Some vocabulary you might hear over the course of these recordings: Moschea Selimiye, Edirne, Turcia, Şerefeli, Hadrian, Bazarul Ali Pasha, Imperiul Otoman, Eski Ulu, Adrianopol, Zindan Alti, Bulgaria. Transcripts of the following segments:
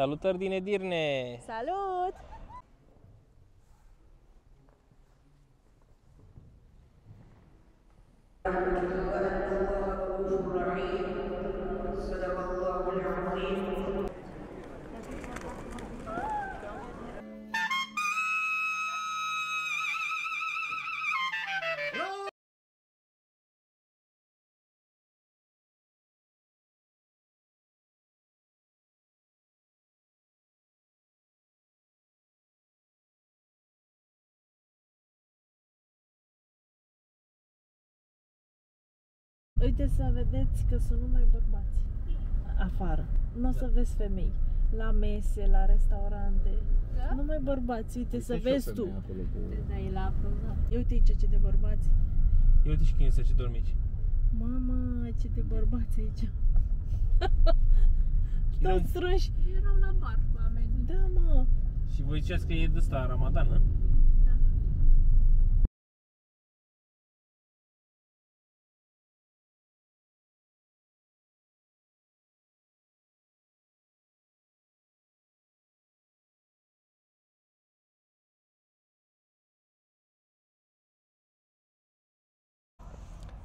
Salutări din Edirne! Salut! Uite să vedeți că sunt numai bărbați afară. Nu o să vezi femei la mese, la restaurante. Da? Numai bărbați, uite să vezi tu. Dai la aprozat. Ia uite aici ce de bărbați. Ia uite și chinese ce dorm aici. Mama, ce de bărbați aici. Toți strânși. Erau la bar oameni. Da, mă. Și voi ziceați că e de ăsta Ramadan, nu?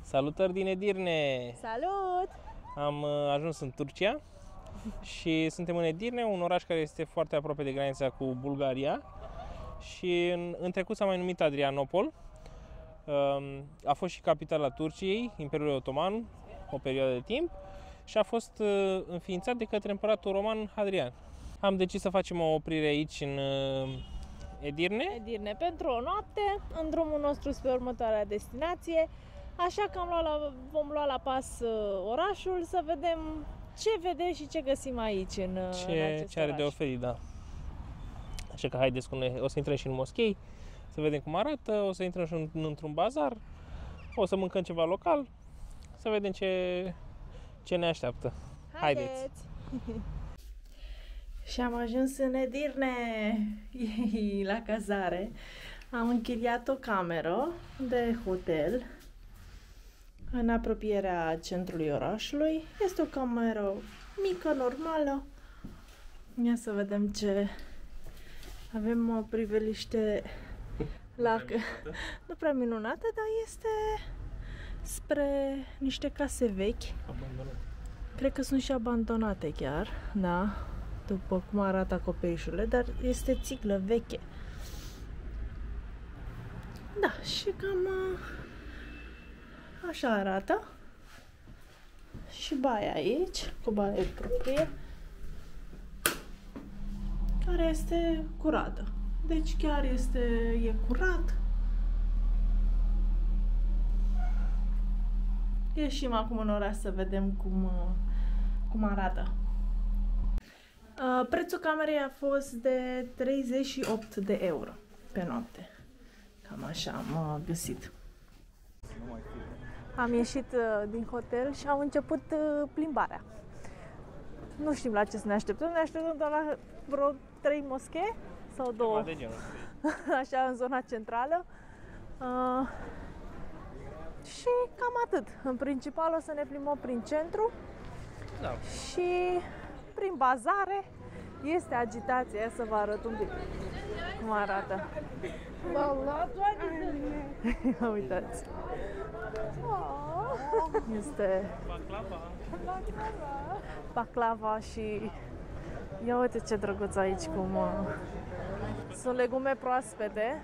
Salutări din Edirne! Salut! Am ajuns în Turcia și suntem în Edirne, un oraș care este foarte aproape de granița cu Bulgaria și în trecut s-a mai numit Adrianopol. A fost și capitala Turciei, Imperiul Otoman, o perioadă de timp și a fost înființat de către împăratul roman Hadrian. Am decis să facem o oprire aici în Edirne. Edirne pentru o noapte, în drumul nostru spre următoarea destinație. Așa că vom lua la pas orașul să vedem ce vedem și ce găsim aici în acest oraș. De oferit, da. Așa că haideți cu noi, o să intrăm și în moschei, să vedem cum arată, o să intrăm și într-un bazar, o să mâncăm ceva local, să vedem ce ne așteaptă. Haideți! Și am ajuns în Edirne, la cazare. Am închiriat o cameră de hotel în apropierea centrului orașului. Este o cameră mică, normală. Ia să vedem ce avem, o priveliște la... nu prea minunată, dar este spre niște case vechi. Abandonate. Cred că sunt și abandonate chiar, da? După cum arată acoperișurile, dar este țiglă veche. Da, și cam... așa arată. Și baia aici, cu baie proprie, care este curată. Deci chiar e curat. Ieșim acum în oraș să vedem cum arată. Prețul camerei a fost de 38 de euro pe noapte. Cam așa am găsit. Am ieșit din hotel și am început plimbarea. Nu știm la ce să ne așteptăm. Ne așteptăm doar la vreo 3 moschee sau 2. Așa, în zona centrală. Și cam atât. În principal o să ne plimbăm prin centru. Da. Și prin bazare. Este agitația, să vă arăt un pic cum arată. Uitați! Este baclava și ia uite ce drăguț aici, cum sunt legume proaspete.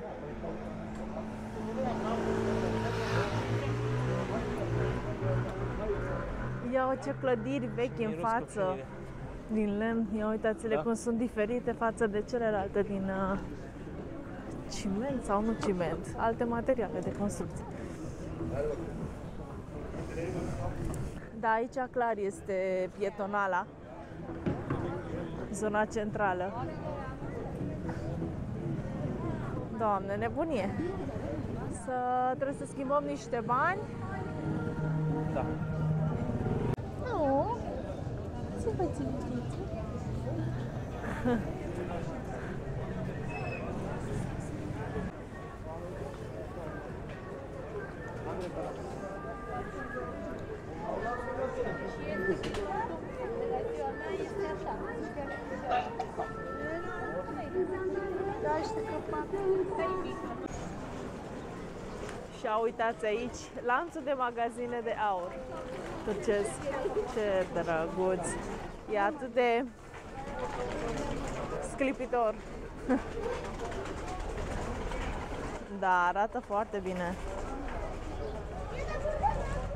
Ia uite ce clădiri vechi în față, din lemn. Ia uitați-le, da, cum sunt diferite față de celelalte din ciment sau nu ciment, alte materiale de construcție. Da, aici clar este pietonala, zona centrală. Doamne, nebunie! Trebuie să schimbăm niște bani. Da. Nu! Ce faci? Și este așa. Și uitați aici, lanțul de magazine de aur turcesc. Ce drăguț! E atât de sclipitor. Da, arată foarte bine.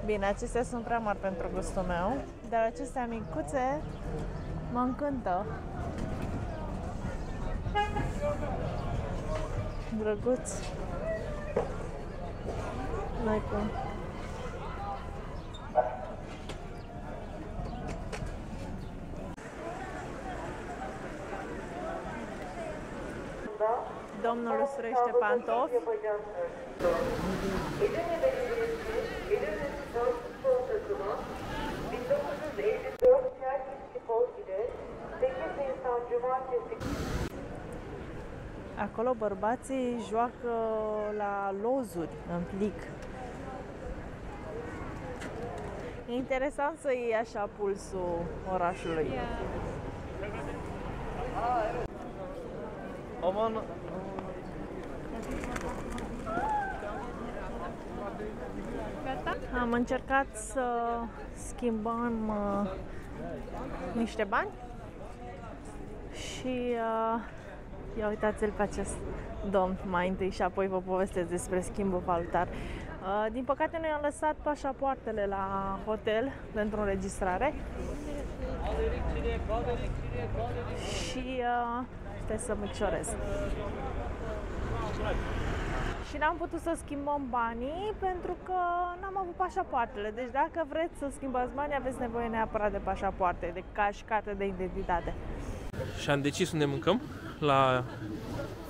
Bine, acestea sunt prea mari pentru gustul meu, dar acestea micuțe mă încântă. Drăguț. N-ai cum. Domnul își urește pantofi. Acolo bărbații joacă la lozuri, în plic. E interesant să iei așa pulsul orașului. Aman! Am încercat să schimbăm niște bani și ia uitați-l pe acest domn mai întâi și apoi vă povestesc despre schimbul valutar. Din păcate noi am lăsat pașapoartele la hotel pentru înregistrare și stai să măciorez. Și n-am putut să schimbăm banii pentru că n-am avut pașapoartele. Deci dacă vreți să schimbați banii, aveți nevoie neapărat de pașapoarte, de ca și carte de identitate. Și am decis unde mâncăm, la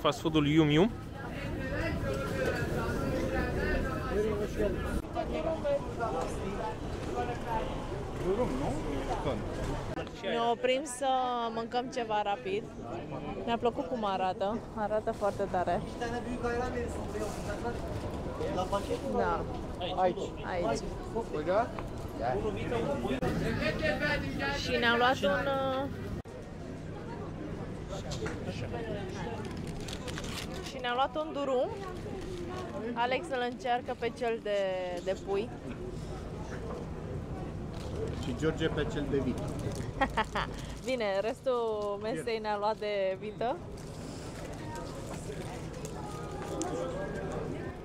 fast food-ul Yum Yum. Ne oprim să mâncăm ceva rapid. Mi-a plăcut cum arată. Arată foarte tare. Da. Aici. Și ne-am luat un... Și ne-am luat un durum. Alex îl încearcă pe cel de pui. Și George pe cel de vită. Bine, restul mesei ne-a luat de vită.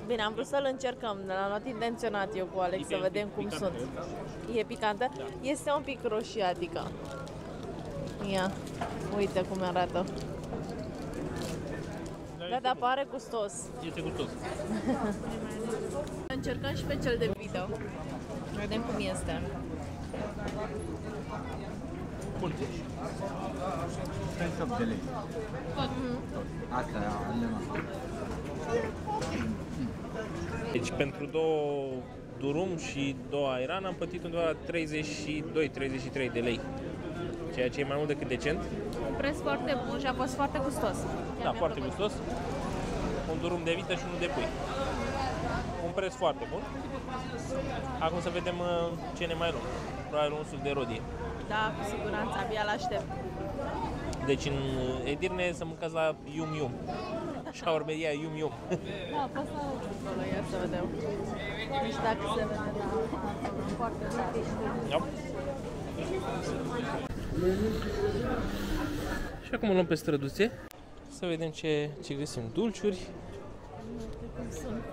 Bine, am vrut să-l încercăm, l-am luat intenționat eu cu Alex, să vedem cum sunt. E picantă? Da. Este un pic roșiatică. Ia, uite cum arată. Da, dar pare gustos. Este gustos. Încercăm și pe cel de vită. Vedem cum este. Deci pentru două durum și două ayran am plătit undeva la 32-33 de lei, ceea ce e mai mult decât decent. Un preț foarte bun și a fost foarte gustos. Da, foarte gustos. Un durum de vită și unul de pui. Un preț foarte bun. Acum să vedem ce ne mai luăm. Probabil un suc de rodie. Da, cu siguranță, abia l-aștept. Deci în Edirne să mâncați la Yum Yum. Șaurmeria Yum Yum. Da, poți să arăt acolo, ia să vedem. Nu știu dacă se vede, dar foarte tare. Da. Și acum luăm pe străduțe. Să vedem ce găsim. Dulciuri. Nu știu cum sunt.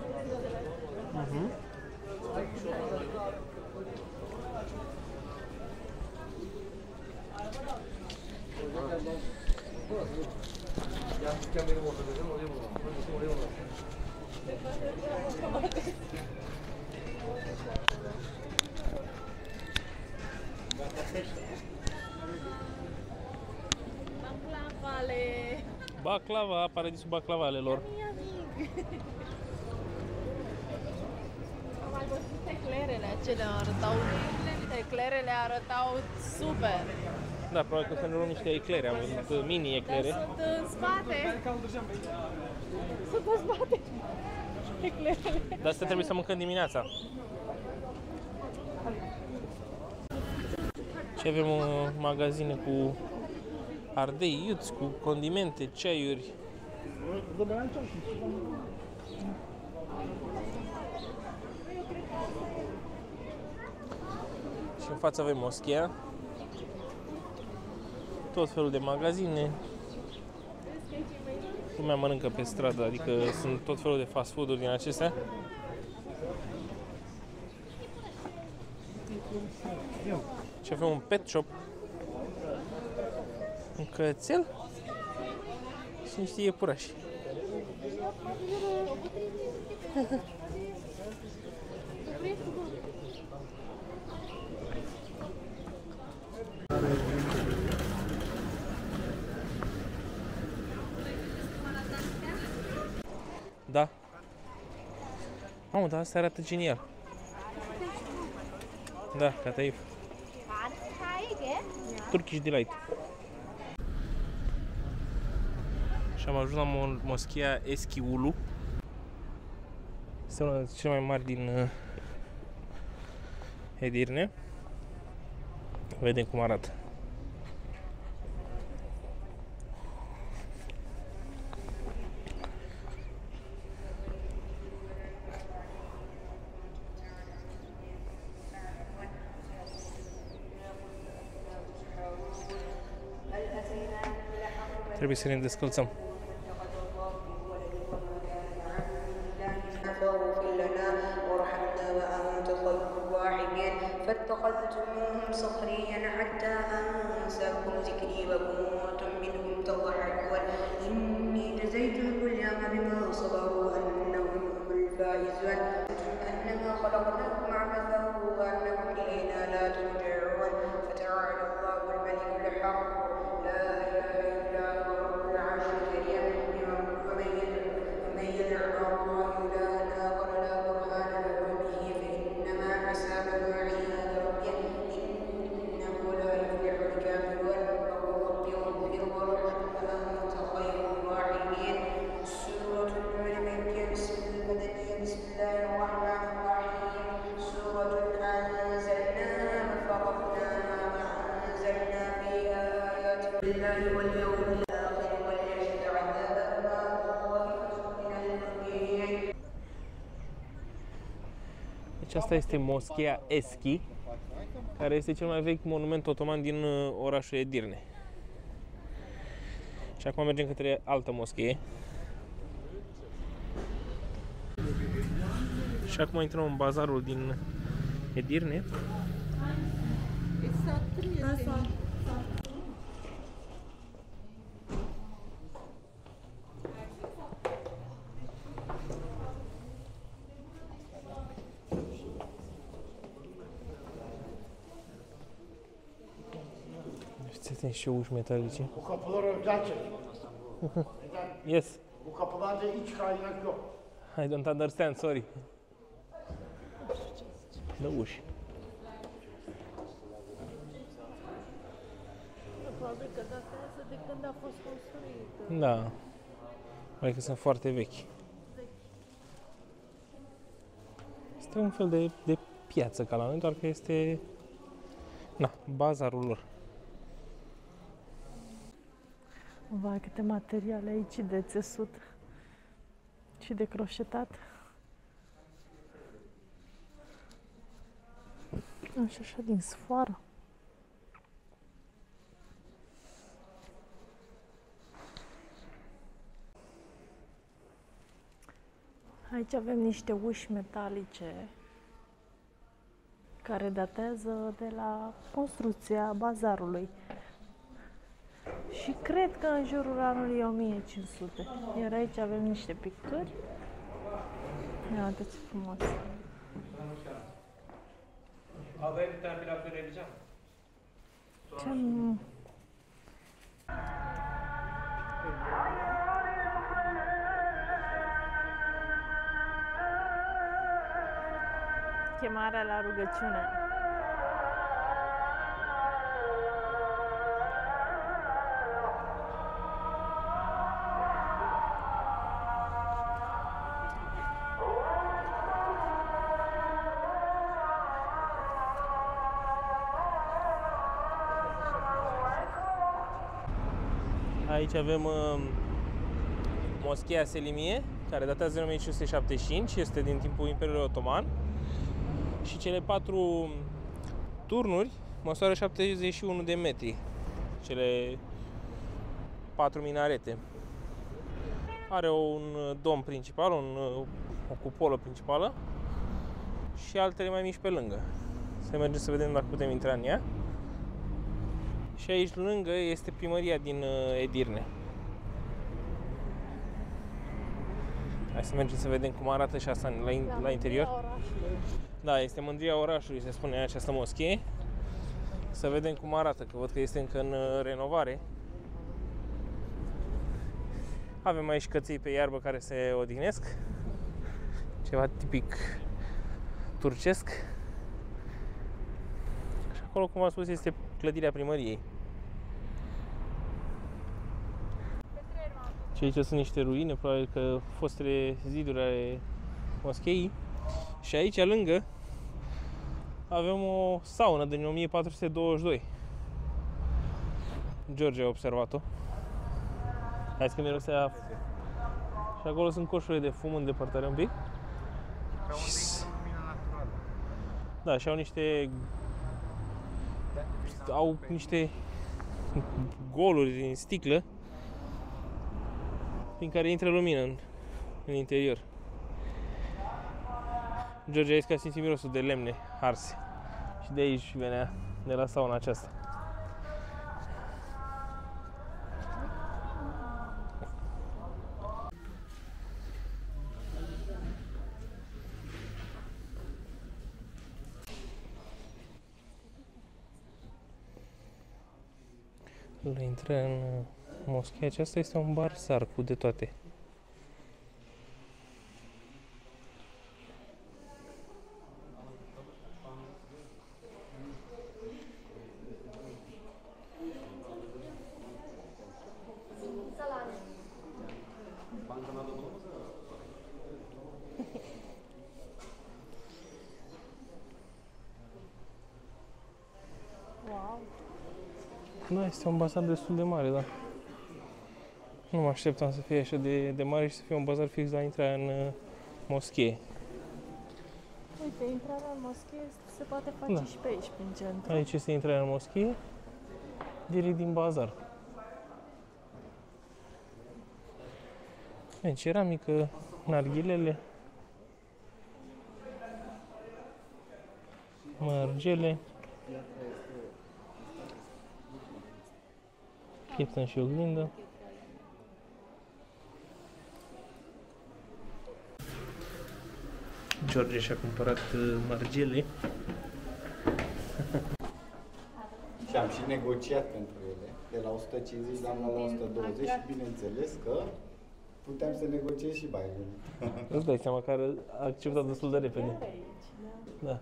Baclavale. Baclava, paradisul baclavalelor. Am mai văzut eclerele, eclerele arătau super. Da, probabil că o să ne luăm niște eclere, am văzut mini-eclere. Dar sunt în spate. Sunt în spate eclerele. Dar asta trebuie să mâncăm dimineața. Și avem magazine cu ardei, iuți, cu condimente, ceaiuri, Și în fața avem moschea. Tot felul de magazine. Lumea mănâncă pe stradă, adică sunt tot felul de fast food-uri din acestea. Și avem un pet shop, un cățel și niște iepurași. Da. Mamă, dar asta arată genial. Da, Kataif. Turkish Delight. Și am ajuns la moschea Eski Ulu. Este una dintre cele mai mari din Edirne. Vedem cum arată. Trebuie să ne descălțăm. Deci asta este moschea Eski, care este cel mai vechi monument otoman din orașul Edirne. Și acum mergem către altă moschee. Și acum intrăm în bazarul din Edirne. İşte uç metalici. Bu kapılar özel çekim. Neden? Yes. Bu kapılarda hiç kaynak yok. I don't understand, sorry. Ne uç? Fabrica de asta însă de când a fost construită. Da. Mai că sunt foarte vechi. Este un fel de piață ca la noi, doar că este bazarul lor. Vai, câte materiale aici de țesut și de croșetat. Așa din sfoară. Aici avem niște uși metalice care datează de la construcția bazarului. Și cred că în jurul anului 1500. Iar aici avem niște picturi. Ia uite ce frumos. Ce-am... Chemarea la rugăciune. Aici avem Moschea Selimiye, care datează din 1575, este din timpul Imperiului Otoman. Și cele 4 turnuri măsoară 71 de metri, cele 4 minarete. Are un dom principal, o cupolă principală și altele mai mici pe lângă. Să mergem să vedem dacă putem intra în ea. Și aici lângă este primăria din Edirne. Hai să mergem să vedem cum arată și asta la interior. Da, este mândria orașului, se spune această moschee. Să vedem cum arată, că văd că este încă în renovare. Avem aici căței pe iarbă care se odihnesc. Ceva tipic turcesc. Și acolo, cum am spus, este clădirea primăriei. Și aici sunt niște ruine, probabil că fostele ziduri ale moscheii. Și aici, lângă, avem o saună din 1422. George a observat-o. Hai să mirosea. Și acolo sunt coșurile de fum, îndepărtare un pic. Ca unde este lumina naturală. Da, și au niște goluri din sticlă prin care intră lumină în interior. George a zis că a simțit mirosul de lemne arse. Și de aici venea, de la sauna aceasta. La intrarea în moschea aceasta este un bar-sar cu de toate. Da, este un bazar destul de mare, da. Nu mă așteptam să fie așa de mare și să fie un bazar fix la intrarea în moschee. Uite, intrarea în moschee se poate face și pe aici, prin centru. Aici este intrarea în moschee, direct din bazar. În ceramică, narghilele, mărgele, chiptăn și oglindă. George și-a cumpărat margele. Și am și negociat pentru ele, de la 150 la 120 și bineînțeles că puteam să negociem și mai mult. Îți dai seama că a acceptat destul de repede. Da.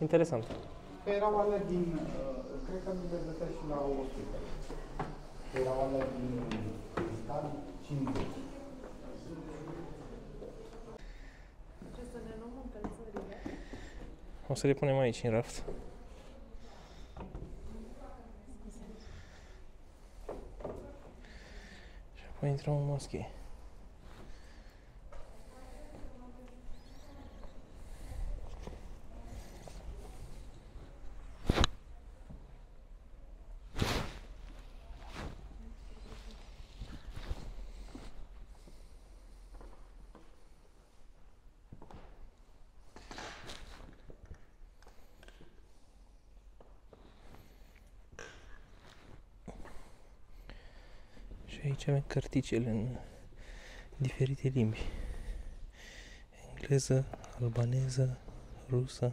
Interesant. Că erau alea din... cred că mi le dătea și la 100. Că erau alea din Zindan 50. O să le punem aici, în raft. Și apoi intrăm în moschee. Aici avem carticele în diferite limbi. Engleză, albaneză, rusă.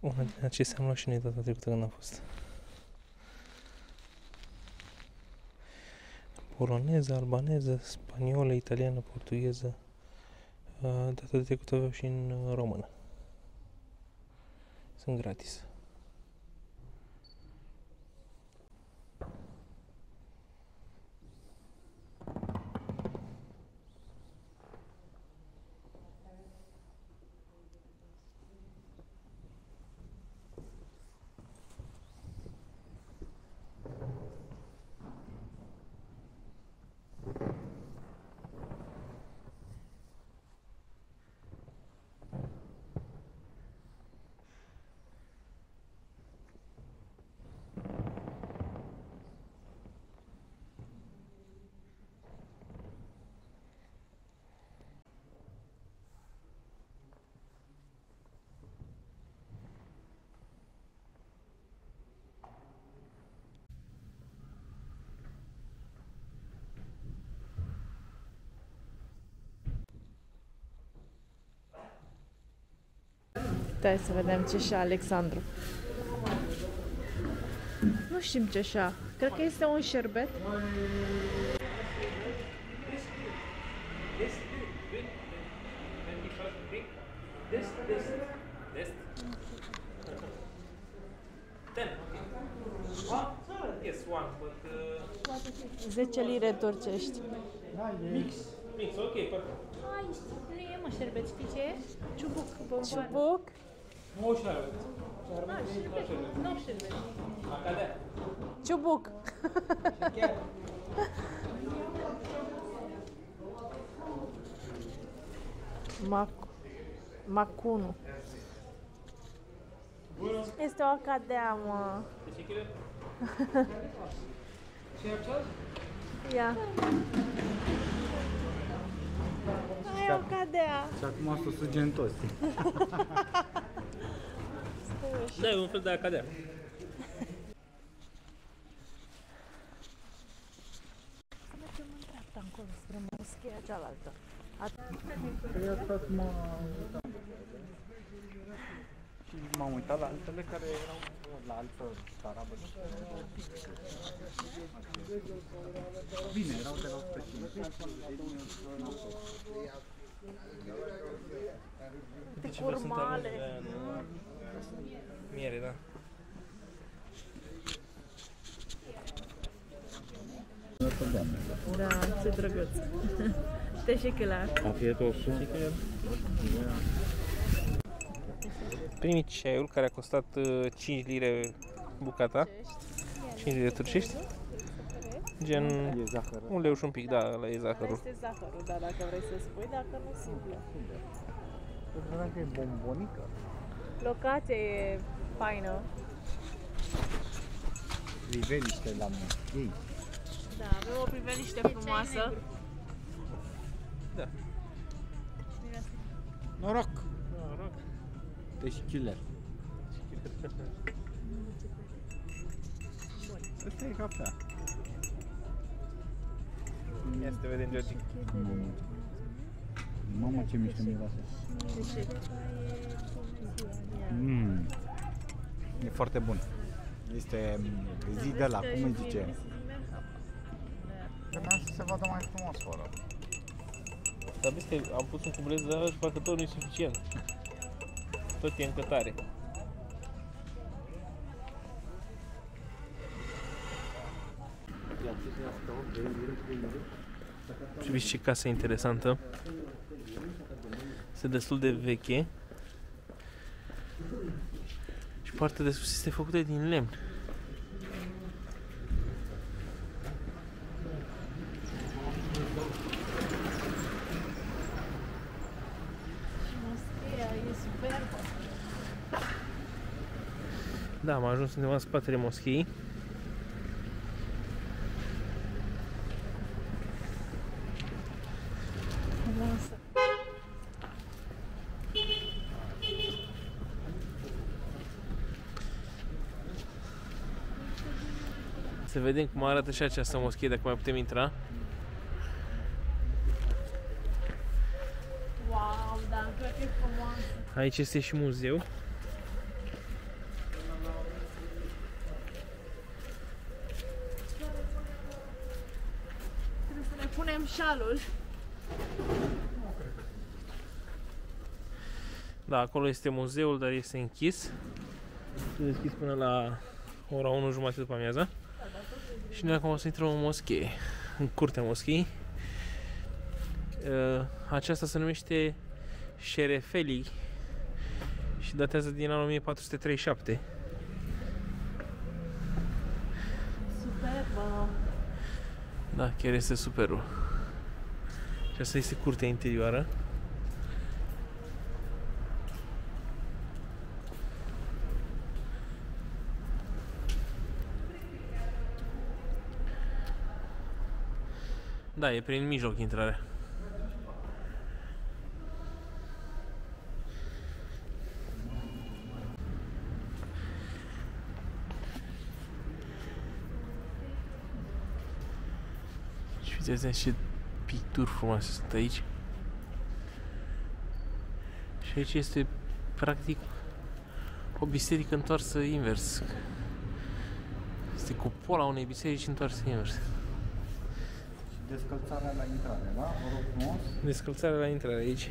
Una din acestea am luat și noi data trecută când am fost. Poloneză, albaneză, spaniolă, italiană, portugheză. Data trecută aveau și în română. Sunt gratis. Stai să vedem ce și Alexandru. Nu știm ce așa. Cred că este un șerbet. Yes, 10 lire turcești. Mix. Mix, ok, perfect. Nu e, mă, șerbet, știi ce e? Ciubuc, bomboane. Ciubuc? Nu șerbet. Nu șerbet. Ciubuc. Macunu. Este o acadea, mă. Ce yapacağız? Ia. Ai o cadea. Și acum asta sunt gentosi. Da, e un fel de acadea. Să mergem în dreapta încolo, spre moschea cealaltă. Și m-am uitat la altele care erau la altă tarabă. Bine, erau de la 150. De curmale. Miere, da. Da, ce drăguț. Teşekkürler. Afiyet olsun. Primit ceaiul care a costat 5 lire bucata, 5 lire turcești, gen 1 leu și un pic, da, ăla e zahărul. Este zahărul, da, dacă vrei să spui, dacă nu simplu. Eu credeam că e bombonică. Locația e faină. Priveliște la moschei. Da, avem o priveliște frumoasă. Da. Noroc! Noroc! Teşekkürler. Asta e cafea. Ia să te vedem, Georgi. Mamă, ce mișcă miroase. E foarte bun. Este zi de la, cum îi zice? Că n-aș să se vadă mai frumos fără. Dar vezi că am pus un cubleț de și parcă tot nu e suficient. Tot e încă tare. Priviți ce casă interesantă. Este destul de veche. Și partea de sus este făcută din lemn. Da, am ajuns undeva în spatele moscheii. Să vedem cum arată și această moschee, dacă mai putem intra. Wow, da, cred că e frumoasă. Aici este și muzeu. Da, acolo este muzeul, dar este închis. Este deschis până la ora 1:30 după amiaza. Și noi acum o să intrăm în moschee, în curtea moscheii. Aceasta se numește Şerefeli și datează din anul 1437. Superbă! Da, chiar este superul. Și asta este curtea interioară. Da, e prin mijloc intrarea. Și uitați ce picturi frumoase sunt aici. Și aici este practic o biserică întoarsă invers. Este cupola unei biserici întoarsă invers. Și descălțarea la intrare, da? Vă rog frumos. Descălțarea la intrare aici.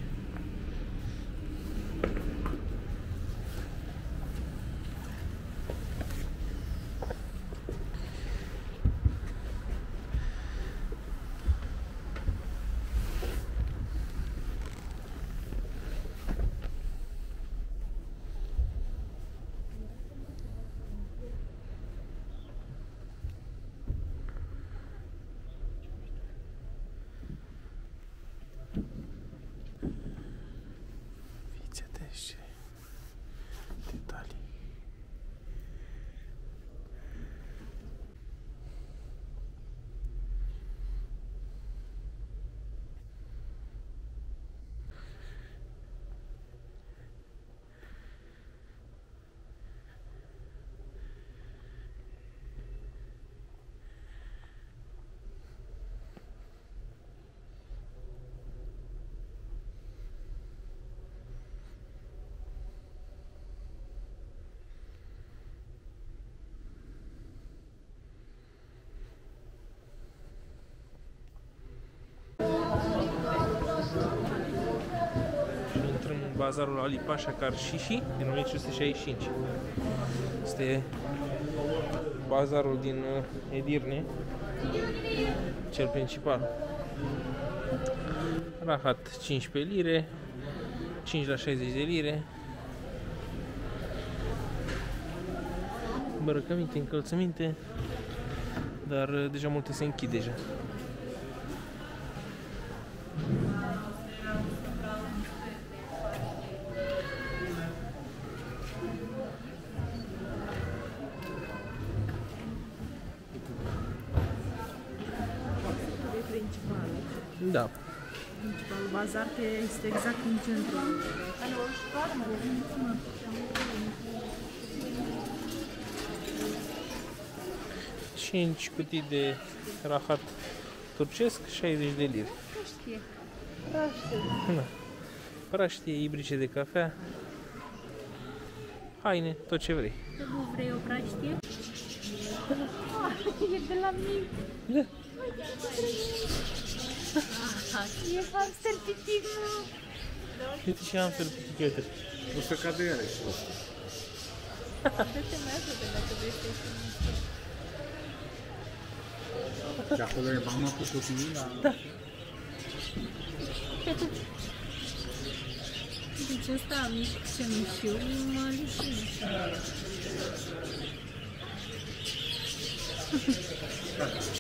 Bazarul Ali Pasha Karşişi din 1565. Este bazarul din Edirne, cel principal. Rahat 15 lire, 5 la 60 de lire. Îmbrăcăminte, încălțăminte, dar deja multe se închid deja. Da. Principalul bazar este exact în centru. Cinci cutii de rahat turcesc, 60 de lire. Praștie. Da. Praștie, ibrice de cafea, haine, tot ce vrei. Nu vrei o praștie? E de la mine. Da. E hamster pitic, nu? Uite și hamster pitic, uite. O să cadă iară și o să. Dă-te mai aproape dacă vrei să ieși mișto. Și acolo e mama cu copilul, dar... Da. Deci ăsta mic și mișiu, mă lișină. Da.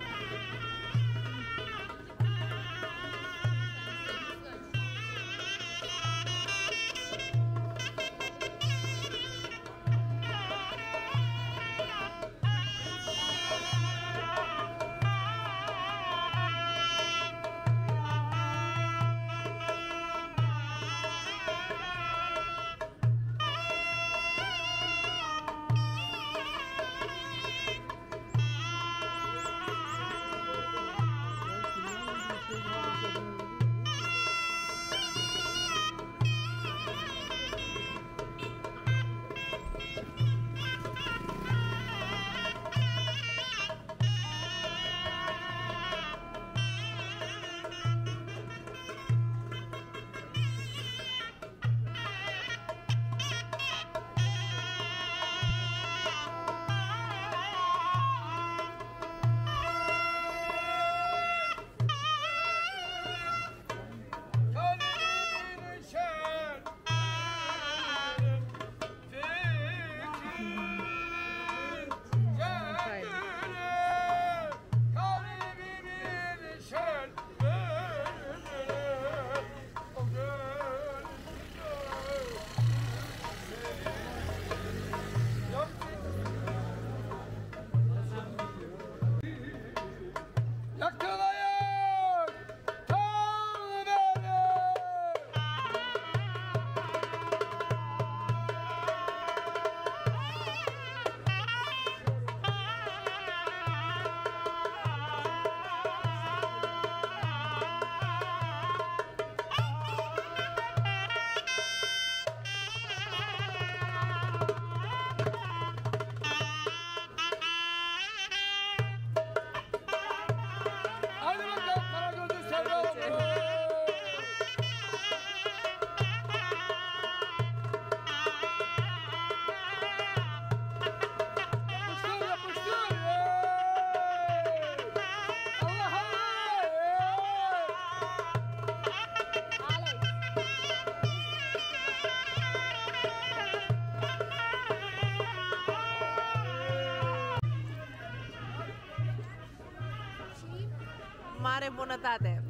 mare bunătate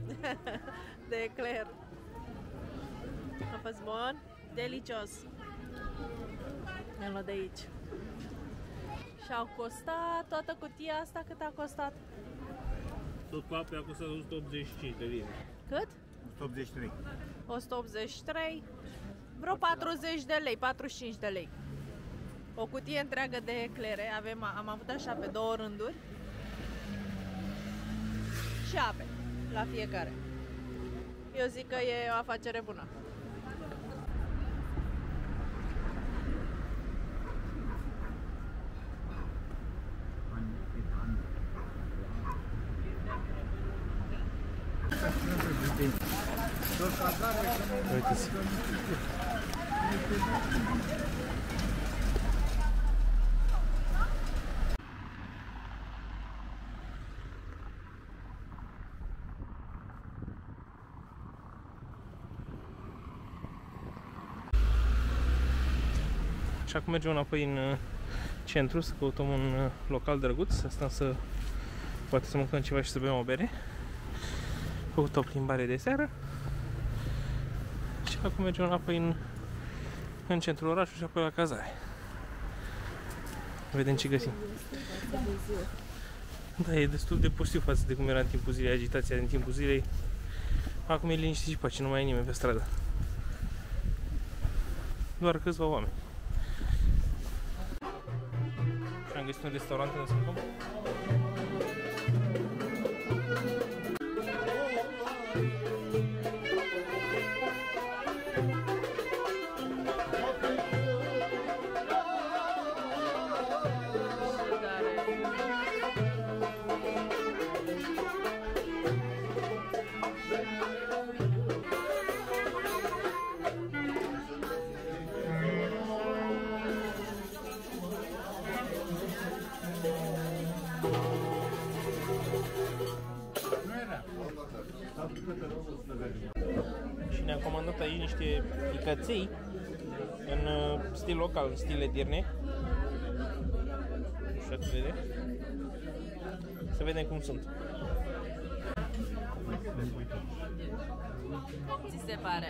de ecler. A fost bun, delicios. Ne-am luat de aici. Și au costat toată cutia asta cât a costat? Tot cu apă a costat 185 de lei. Cât? 183. 183, vreo 40 de lei, 45 de lei. O cutie întreagă de eclere, am avut așa pe două rânduri. Și ape, la fiecare. Eu zic că e o afacere bună. Uite-ți. Și acum mergem înapoi în centru să căutăm un local drăguț, să stăm să poate să mâncăm ceva și să bem o bere. Am făcut o plimbare de seară. Și acum mergem înapoi în centrul orașului și apoi la cazare. Vedem ce găsim. Da, e destul de pustiu față de cum era în timpul zilei, agitația din timpul zilei. Acum e liniștit și pace, nu mai e nimeni pe stradă. Doar câțiva oameni. Și am găsit un restaurant unde să mâncăm. Și ne-am comandat aici niște picăței în stil local, în stil Edirne. Nu știu să vedem. Să vedem cum sunt. Ți se pare?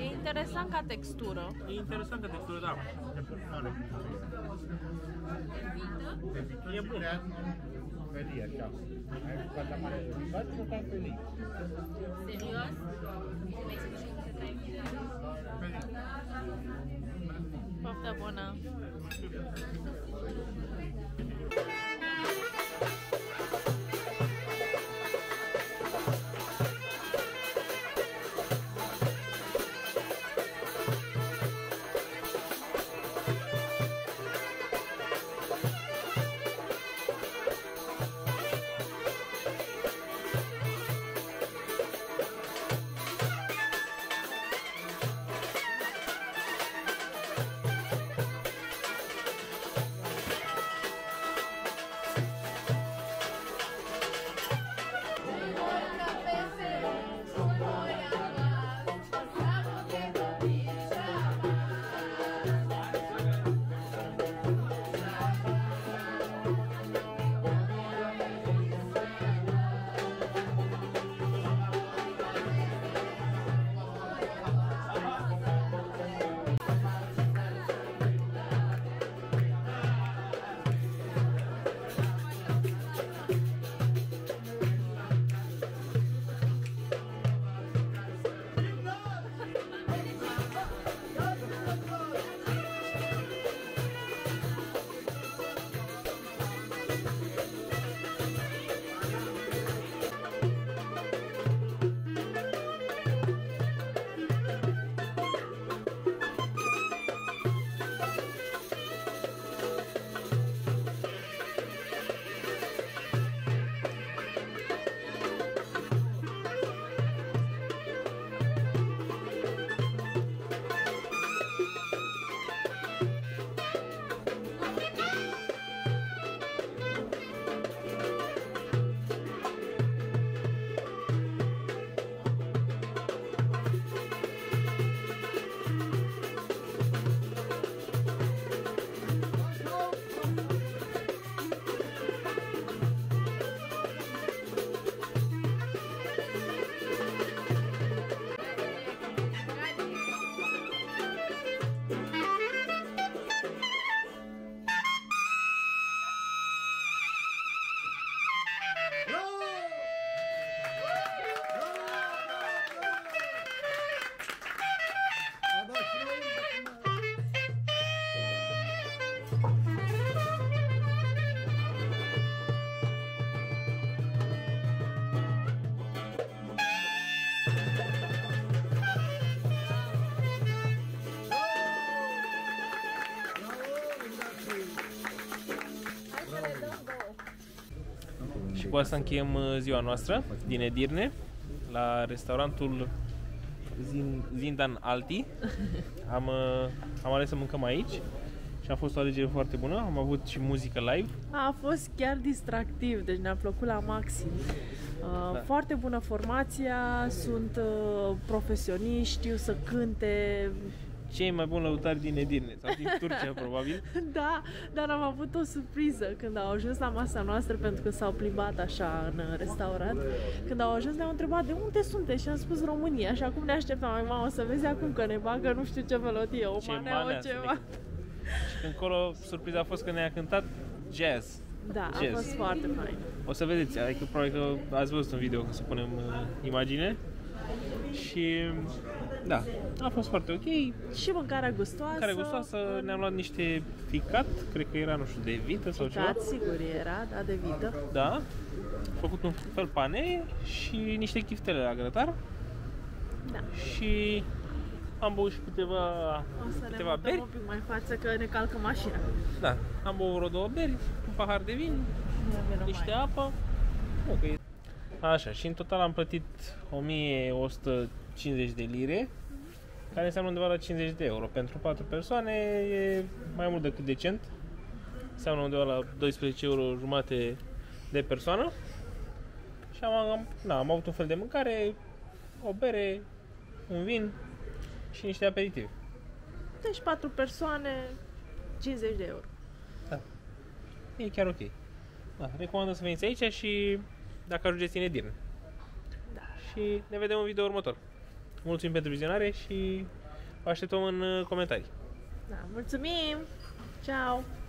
E interesant ca textură. E interesant ca textură, da. E bun. Felie, așa. Ai jucat la mare de bimbat, jucat felii. Serios? Poftă bună! Și cu asta încheiem ziua noastră din Edirne, la restaurantul Zindan Alti. Am ales să mâncăm aici. A fost o alegere foarte bună, am avut și muzică live. A fost chiar distractiv, deci ne-a plăcut la maxim. Da. Foarte bună formația, sunt profesioniști, știu să cânte. Cei mai buni lăutari din Edirne, sau din Turcia, probabil. Da, dar am avut o surpriză când au ajuns la masa noastră, pentru că s-au plimbat așa în restaurant. Când au ajuns, ne-au întrebat de unde sunteți și am spus România. Și acum ne așteptam, mai mamă, o să vezi acum că ne bagă nu știu ce melodie, o manea, o ceva. Și încolo, surpriza a fost că ne-a cântat jazz. Da, jazz. A fost foarte fain. O să vedeți, adică probabil că ați văzut un video când să punem imagine. Și da, a fost foarte ok. Și mâncarea gustoasă. Mâncarea gustoasă, ne-am luat niște ficat, cred că era, nu știu, de vită sau ceva. Ficat, sigur era, da, de vită. Da, făcut un fel pane și niște chiftele la grătar. Da. Și am băut și câteva beri. O să ne mutăm un pic mai față că ne calcă mașina. Da, am băut vreo 2 beri, un pahar de vin, niște apă. Okay. Așa, și în total am plătit 1150 de lire, care înseamnă undeva la 50 de euro. Pentru 4 persoane e mai mult decât decent. Înseamnă undeva la 12 euro jumate de persoană. Și am avut un fel de mâncare, o bere, un vin și niște aperitive. Deci 4 persoane, 50 de euro. Da. E chiar ok. Da, recomandă să veniți aici și dacă ajungeți în Edirne. Da. Și ne vedem în video următor. Mulțumim pentru vizionare și vă așteptăm în comentarii. Da, mulțumim! Ciao!